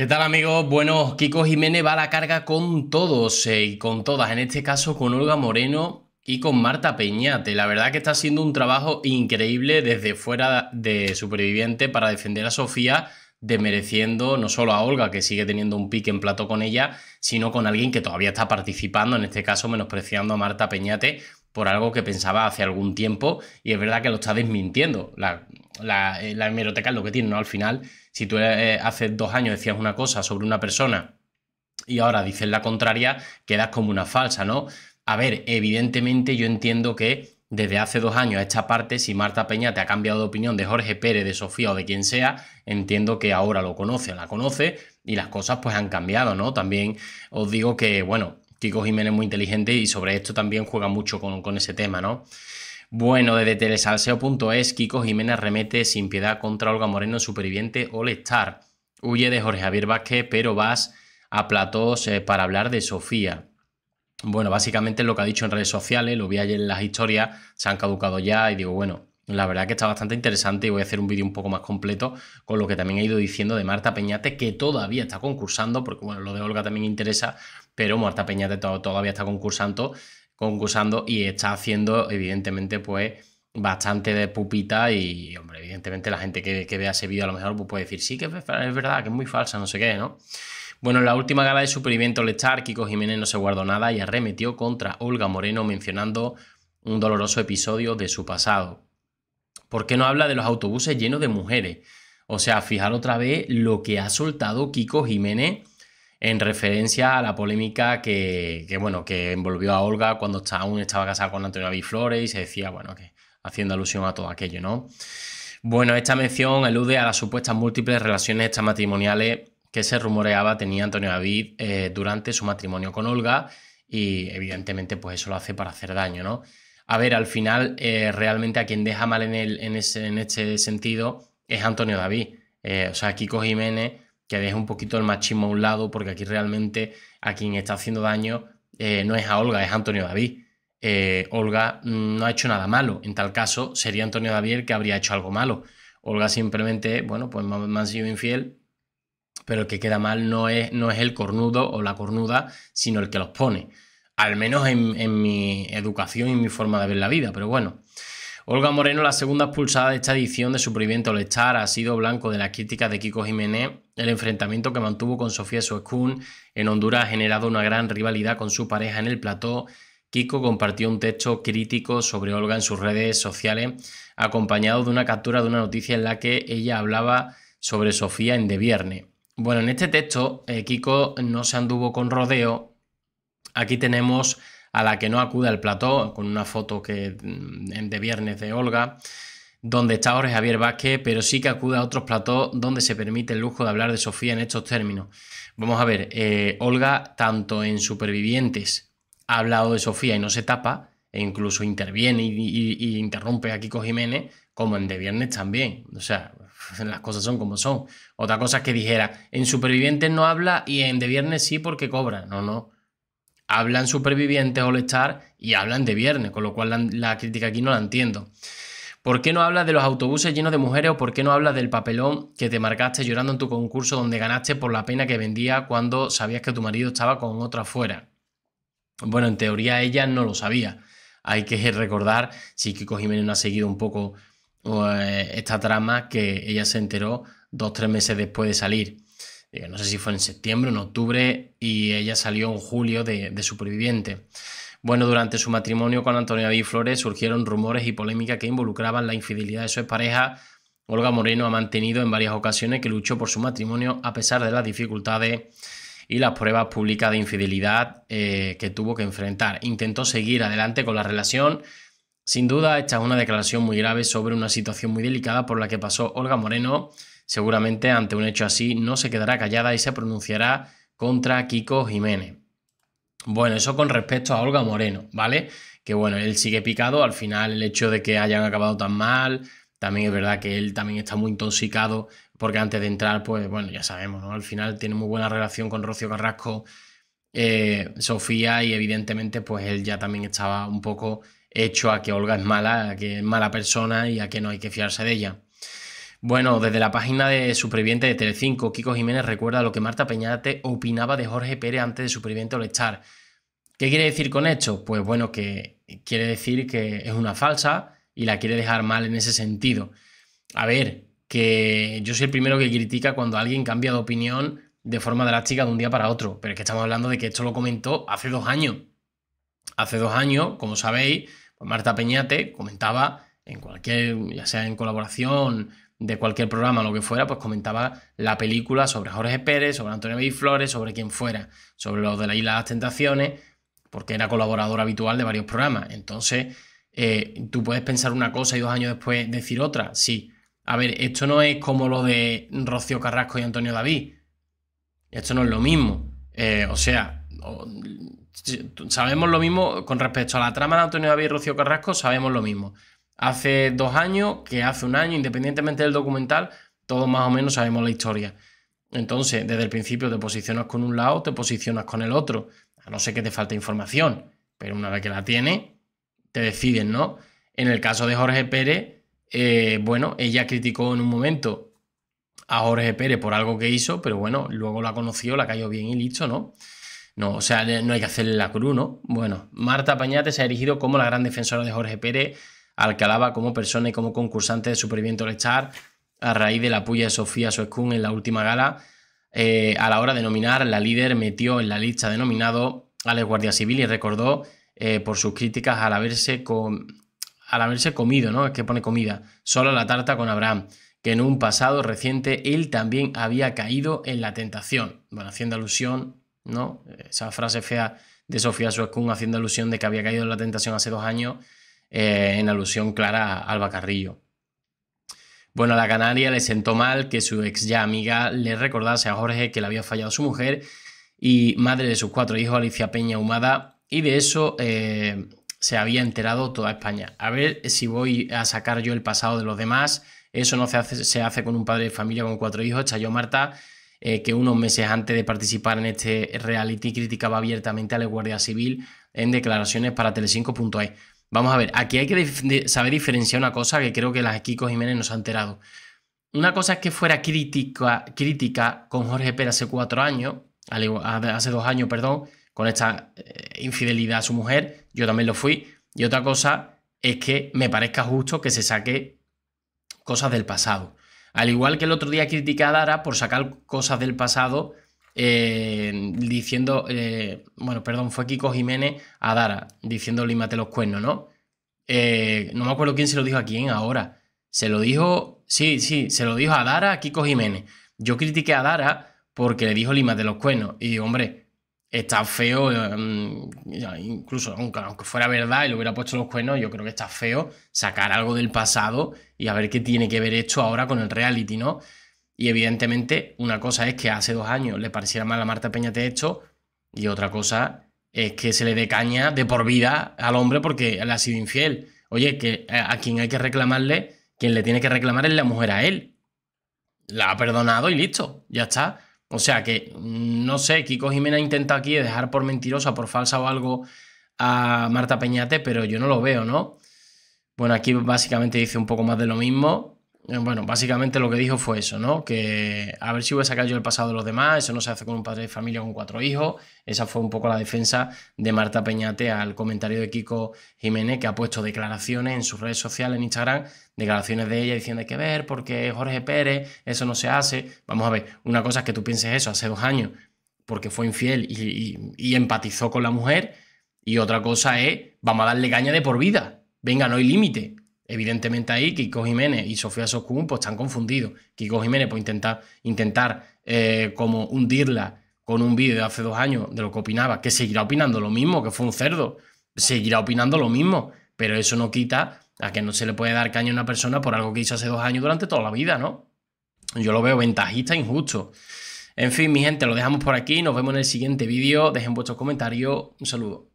¿Qué tal, amigos? Bueno, Kiko Jiménez va a la carga con todos y con todas, en este caso con Olga Moreno y con Marta Peñate. La verdad que está haciendo un trabajo increíble desde fuera de Superviviente para defender a Sofía, desmereciendo no solo a Olga, que sigue teniendo un pique en plato con ella, sino con alguien que todavía está participando, en este caso menospreciando a Marta Peñate por algo que pensaba hace algún tiempo, y es verdad que lo está desmintiendo. La hemeroteca es lo que tiene, ¿no? Al final, si tú hace 2 años decías una cosa sobre una persona y ahora dices la contraria, quedas como una falsa, ¿no? A ver, evidentemente yo entiendo que desde hace 2 años a esta parte, si Marta Peñate ha cambiado de opinión de Jorge Pérez, de Sofía o de quien sea, entiendo que ahora lo conoce, la conoce, y las cosas pues han cambiado, ¿no? También os digo que, bueno, Kiko Jiménez es muy inteligente y sobre esto también juega mucho con ese tema, ¿no? Bueno, desde telesalseo.es, Kiko Jiménez arremete sin piedad contra Olga Moreno, Superviviente All Star. Huye de Jorge Javier Vázquez, pero vas a platos para hablar de Sofía. Bueno, básicamente es lo que ha dicho en redes sociales, lo vi ayer en las historias, se han caducado ya y digo, bueno, la verdad que está bastante interesante y voy a hacer un vídeo un poco más completo con lo que también he ido diciendo de Marta Peñate, que todavía está concursando, porque bueno, lo de Olga también interesa, pero Marta Peñate todavía está concursando y está haciendo evidentemente pues bastante de pupita y, hombre, evidentemente la gente que vea ese vídeo a lo mejor pues puede decir sí que es verdad, que es muy falsa, no sé qué, ¿no? Bueno, en la última gala de Superviviente All Star, Kiko Jiménez no se guardó nada y arremetió contra Olga Moreno mencionando un doloroso episodio de su pasado. ¿Por qué no habla de los autobuses llenos de mujeres? O sea, fijar otra vez lo que ha soltado Kiko Jiménez en referencia a la polémica que envolvió a Olga cuando aún estaba casada con Antonio David Flores y se decía, bueno, que haciendo alusión a todo aquello, ¿no? Bueno, esta mención alude a las supuestas múltiples relaciones extramatrimoniales que se rumoreaba tenía Antonio David durante su matrimonio con Olga y evidentemente pues eso lo hace para hacer daño, ¿no? A ver, al final realmente a quien deja mal en este sentido es Antonio David, o sea, Kiko Jiménez, que deje un poquito el machismo a un lado, porque aquí realmente a quien está haciendo daño no es a Olga, es Antonio David. Olga no ha hecho nada malo, en tal caso sería Antonio David el que habría hecho algo malo. Olga simplemente, bueno, pues me han sido infiel, pero el que queda mal no es el cornudo o la cornuda, sino el que los pone. Al menos en mi educación y en mi forma de ver la vida, pero bueno. Olga Moreno, la segunda expulsada de esta edición de Superviviente All Star, ha sido blanco de las críticas de Kiko Jiménez. El enfrentamiento que mantuvo con Sofía Suescún en Honduras ha generado una gran rivalidad con su pareja en el plató. Kiko compartió un texto crítico sobre Olga en sus redes sociales, acompañado de una captura de una noticia en la que ella hablaba sobre Sofía en De Viernes. Bueno, en este texto, Kiko no se anduvo con rodeo. Aquí tenemos a la que no acude al plató, con una foto de viernes de Olga, donde está Jorge Javier Vázquez, pero sí que acude a otros platós donde se permite el lujo de hablar de Sofía en estos términos. Vamos a ver, Olga, tanto en Supervivientes, ha hablado de Sofía y no se tapa, e incluso interviene y interrumpe a Kiko Jiménez, como en De Viernes también. O sea, las cosas son como son. Otra cosa es que dijera, en Supervivientes no habla y en De Viernes sí porque cobra. No, no. Hablan Supervivientes All Star y hablan De Viernes, con lo cual la crítica aquí no la entiendo. ¿Por qué no hablas de los autobuses llenos de mujeres o por qué no hablas del papelón que te marcaste llorando en tu concurso donde ganaste por la pena que vendía cuando sabías que tu marido estaba con otra fuera? Bueno, en teoría ella no lo sabía. Hay que recordar, si Kiko Jiménez no ha seguido un poco esta trama, que ella se enteró 2 o 3 meses después de salir. No sé si fue en septiembre o en octubre y ella salió en julio de Superviviente. Bueno, durante su matrimonio con Antonio David Flores surgieron rumores y polémicas que involucraban la infidelidad de su expareja. Olga Moreno ha mantenido en varias ocasiones que luchó por su matrimonio a pesar de las dificultades y las pruebas públicas de infidelidad que tuvo que enfrentar. Intentó seguir adelante con la relación. Sin duda, esta es una declaración muy grave sobre una situación muy delicada por la que pasó Olga Moreno. Seguramente ante un hecho así no se quedará callada y se pronunciará contra Kiko Jiménez. Bueno, eso con respecto a Olga Moreno, ¿vale? Que bueno, él sigue picado, al final el hecho de que hayan acabado tan mal, también es verdad que él también está muy intoxicado porque antes de entrar, pues bueno, ya sabemos, ¿no? Al final tiene muy buena relación con Rocío Carrasco, Sofía y evidentemente pues él ya también estaba un poco hecho a que Olga es mala, a que es mala persona y a que no hay que fiarse de ella. Bueno, desde la página de Superviviente de Telecinco, Kiko Jiménez recuerda lo que Marta Peñate opinaba de Jorge Pérez antes de Superviviente All Star. ¿Qué quiere decir con esto? Pues bueno, que quiere decir que es una falsa y la quiere dejar mal en ese sentido. A ver, que yo soy el primero que critica cuando alguien cambia de opinión de forma drástica de un día para otro, pero es que estamos hablando de que esto lo comentó hace 2 años. Hace 2 años, como sabéis, pues Marta Peñate comentaba en cualquier, ya sea en colaboración de cualquier programa, lo que fuera, pues comentaba la película sobre Jorge Pérez, sobre Antonio David Flores, sobre quien fuera, sobre los de la Isla de las Tentaciones, porque era colaborador habitual de varios programas. Entonces, tú puedes pensar una cosa y 2 años después decir otra. Sí, a ver, esto no es como lo de Rocío Carrasco y Antonio David. Esto no es lo mismo. O sea, sabemos lo mismo con respecto a la trama de Antonio David y Rocío Carrasco, sabemos lo mismo. Hace 2 años, que hace 1 año, independientemente del documental, todos más o menos sabemos la historia. Entonces, desde el principio te posicionas con un lado, te posicionas con el otro, a no ser que te falte información, pero una vez que la tienes, te decides, ¿no? En el caso de Jorge Pérez, bueno, ella criticó en un momento a Jorge Pérez por algo que hizo, pero bueno, luego la conoció, la cayó bien y listo, ¿no? No, o sea, no hay que hacerle la cruz, ¿no? Bueno, Marta Peñate se ha erigido como la gran defensora de Jorge Pérez, al que alaba como persona y como concursante de Superviviente All Star a raíz de la puya de Sofía Suescún en la última gala. A la hora de nominar, la líder metió en la lista de nominados a la Guardia Civil y recordó por sus críticas al haberse comido, ¿no? Es que pone comida, solo la tarta con Abraham, que en un pasado reciente él también había caído en la tentación. Bueno, haciendo alusión, ¿no? Esa frase fea de Sofía Suescún haciendo alusión de que había caído en la tentación hace 2 años. En alusión clara a Alba Carrillo. Bueno, a la canaria le sentó mal que su ex ya amiga le recordase a Jorge que le había fallado su mujer y madre de sus 4 hijos, Alicia Peña Humada, y de eso se había enterado toda España. A ver si voy a sacar yo el pasado de los demás. Eso no se hace con un padre de familia con 4 hijos, chayó Marta, que unos meses antes de participar en este reality criticaba abiertamente a la Guardia Civil en declaraciones para telecinco.es. Vamos a ver, aquí hay que saber diferenciar una cosa que creo que la Kiko Jiménez nos ha enterado. Una cosa es que fuera crítica con Jorge Pérez hace 4 años, hace 2 años, perdón, con esta infidelidad a su mujer, yo también lo fui, y otra cosa es que me parezca justo que se saque cosas del pasado. Al igual que el otro día critiqué a Dara por sacar cosas del pasado, diciendo, bueno, perdón, fue Kiko Jiménez a Dara, diciendo límate los cuernos, ¿no? No me acuerdo quién se lo dijo a quién ahora. Se lo dijo, sí, se lo dijo a Dara, a Kiko Jiménez. Yo critiqué a Dara porque le dijo límate los cuernos. Y hombre, está feo, incluso aunque fuera verdad y le hubiera puesto los cuernos, yo creo que está feo sacar algo del pasado y a ver qué tiene que ver esto ahora con el reality, ¿no? Y evidentemente una cosa es que hace 2 años le pareciera mal a Marta Peñate esto y otra cosa es que se le dé caña de por vida al hombre porque le ha sido infiel. Oye, que a quien hay que reclamarle, quien le tiene que reclamar es la mujer a él. La ha perdonado y listo, ya está. O sea que, no sé, Kiko Jiménez intenta aquí dejar por mentirosa, por falsa o algo a Marta Peñate, pero yo no lo veo, ¿no? Bueno, aquí básicamente dice un poco más de lo mismo. Bueno, básicamente lo que dijo fue eso, ¿no? Que a ver si voy a sacar yo el pasado de los demás, eso no se hace con un padre de familia con 4 hijos. Esa fue un poco la defensa de Marta Peñate al comentario de Kiko Jiménez, que ha puesto declaraciones en sus redes sociales, en Instagram, declaraciones de ella diciendo hay que ver porque Jorge Pérez, eso no se hace. Vamos a ver, una cosa es que tú pienses eso hace 2 años porque fue infiel y empatizó con la mujer, y otra cosa es vamos a darle caña de por vida, venga, no hay límite. Evidentemente ahí Kiko Jiménez y Sofía Suescún pues están confundidos. Kiko Jiménez pues intentar como hundirla con un vídeo de hace 2 años de lo que opinaba, que seguirá opinando lo mismo, que fue un cerdo, seguirá opinando lo mismo, pero eso no quita a que no se le puede dar caña a una persona por algo que hizo hace 2 años durante toda la vida, ¿no? Yo lo veo ventajista e injusto. En fin, mi gente, lo dejamos por aquí, nos vemos en el siguiente vídeo, dejen vuestros comentarios, un saludo.